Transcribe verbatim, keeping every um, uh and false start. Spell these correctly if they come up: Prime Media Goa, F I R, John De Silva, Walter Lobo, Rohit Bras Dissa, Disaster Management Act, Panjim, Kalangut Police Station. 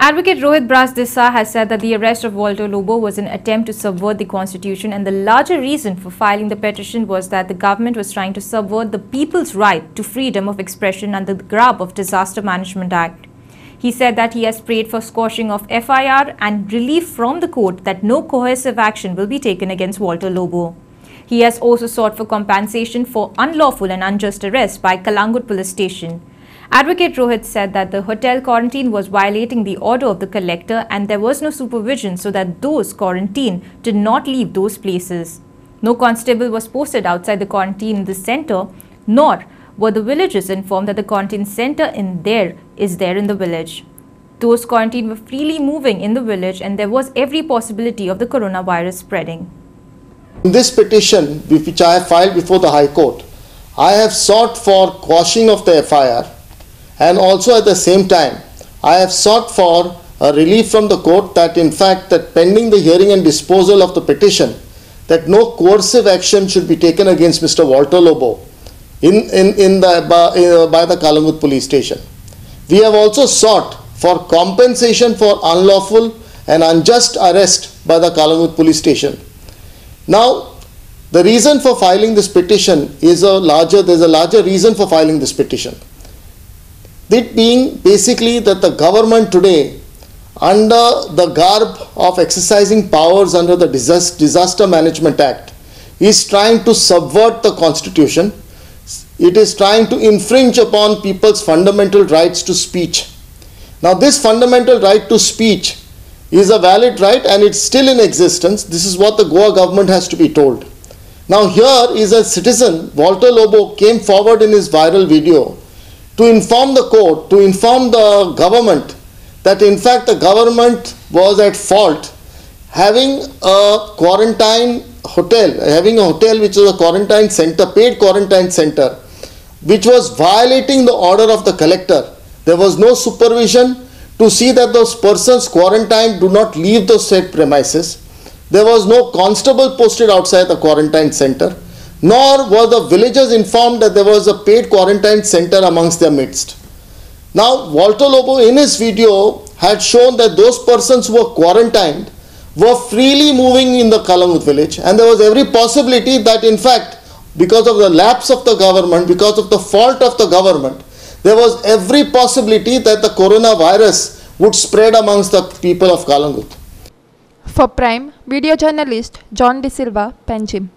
Advocate Rohit Bras Dissa has said that the arrest of Walter Lobo was an attempt to subvert the constitution, and the larger reason for filing the petition was that the government was trying to subvert the people's right to freedom of expression under the grab of Disaster Management Act. He said that he has prayed for squashing of F I R and relief from the court that no coercive action will be taken against Walter Lobo. He has also sought for compensation for unlawful and unjust arrest by Kalangut Police Station. Advocate Rohit said that the hotel quarantine was violating the order of the collector and there was no supervision so that those quarantined did not leave those places. No constable was posted outside the quarantine in the centre, nor were the villagers informed that the quarantine centre in there is there in the village. Those quarantined were freely moving in the village and there was every possibility of the coronavirus spreading. In this petition, which I have filed before the High Court, I have sought for quashing of the F I R. And also at the same time, I have sought for a relief from the court that in fact that pending the hearing and disposal of the petition, that no coercive action should be taken against Mister Walter Lobo in, in, in the, by, uh, by the Kalangut Police Station. We have also sought for compensation for unlawful and unjust arrest by the Kalangut Police Station. Now, the reason for filing this petition is a larger, there is a larger reason for filing this petition. It being basically that the government today, under the garb of exercising powers under the Disaster Management Act, is trying to subvert the constitution. It is trying to infringe upon people's fundamental rights to speech. Now, this fundamental right to speech is a valid right and it's still in existence. This is what the Goa government has to be told. Now, here is a citizen, Walter Lobo, came forward in his viral video to inform the court, to inform the government that in fact the government was at fault, having a quarantine hotel, having a hotel which was a quarantine center, paid quarantine center, which was violating the order of the collector. There was no supervision to see that those persons quarantined do not leave those said premises. There was no constable posted outside the quarantine center. Nor were the villagers informed that there was a paid quarantine center amongst their midst. Now, Walter Lobo in his video had shown that those persons who were quarantined were freely moving in the Kalangut village, and there was every possibility that in fact, because of the lapse of the government, because of the fault of the government, there was every possibility that the coronavirus would spread amongst the people of Kalangut. For Prime, video journalist John De Silva, Panjim.